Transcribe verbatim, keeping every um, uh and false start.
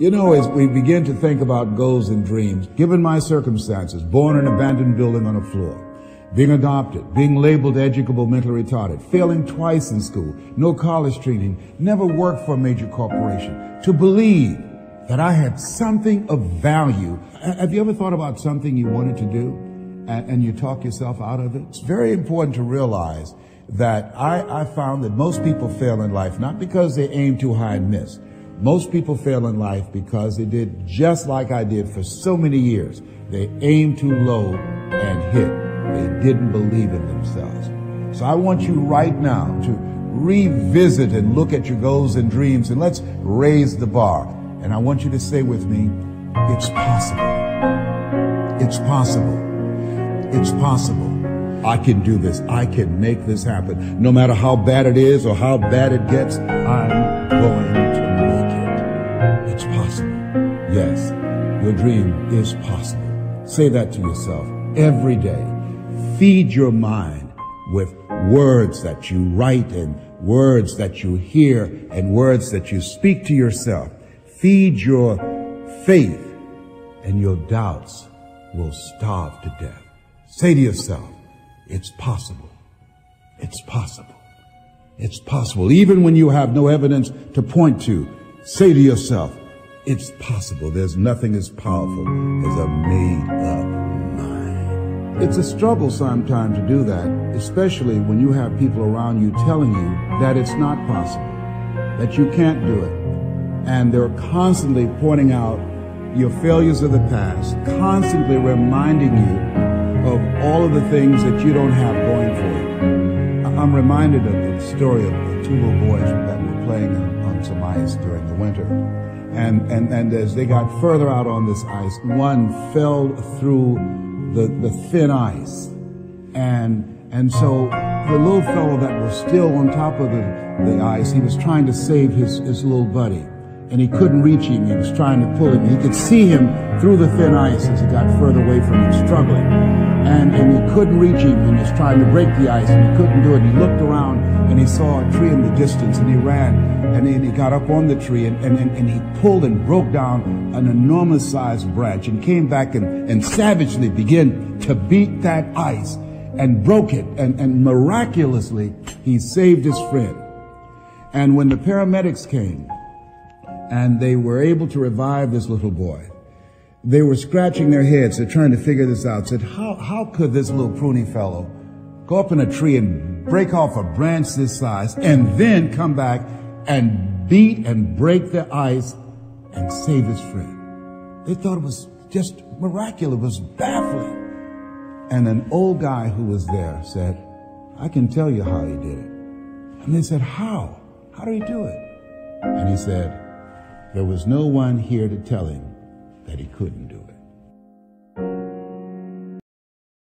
You know, as we begin to think about goals and dreams, given my circumstances, born in an abandoned building on a floor, being adopted, being labeled educable, mentally retarded, failing twice in school, no college training, never worked for a major corporation, to believe that I had something of value. Have you ever thought about something you wanted to do and, and you talk yourself out of it? It's very important to realize that I, I found that most people fail in life, not because they aim too high and miss. Most people fail in life because they did just like I did for so many years. They aimed too low and hit. They didn't believe in themselves. So I want you right now to revisit and look at your goals and dreams, and let's raise the bar. And I want you to say with me, it's possible. It's possible. It's possible. I can do this. I can make this happen. No matter how bad it is or how bad it gets, I'm going to. It's possible. Yes, your dream is possible. Say that to yourself every day. Feed your mind with words that you write and words that you hear and words that you speak to yourself. Feed your faith, and your doubts will starve to death. Say to yourself, it's possible. It's possible. It's possible. Even when you have no evidence to point to, say to yourself, it's possible. There's nothing as powerful as a made-up mind. It's a struggle sometimes to do that, especially when you have people around you telling you that it's not possible, that you can't do it. And they're constantly pointing out your failures of the past, constantly reminding you of all of the things that you don't have going for you. I'm reminded of the story of the two little boys that were playing on some ice during the winter. And, and, and as they got further out on this ice, one fell through the, the thin ice. And, and so the little fellow that was still on top of the, the ice, he was trying to save his, his little buddy. And he couldn't reach him. He was trying to pull him. He could see him through the thin ice as he got further away from him, struggling. And, and he couldn't reach him, and he was trying to break the ice, and he couldn't do it. He looked around, and he saw a tree in the distance, and he ran, and then he got up on the tree, and, and, and he pulled and broke down an enormous-sized branch and came back and, and savagely began to beat that ice and broke it. And, and miraculously, he saved his friend. And when the paramedics came, and they were able to revive this little boy, they were scratching their heads. They're trying to figure this out. Said, how, how could this little pruny fellow go up in a tree and break off a branch this size and then come back and beat and break the ice and save his friend? They thought it was just miraculous. It was baffling. And an old guy who was there said, I can tell you how he did it. And they said, how? How did he do it? And he said, there was no one here to tell him that he couldn't do it.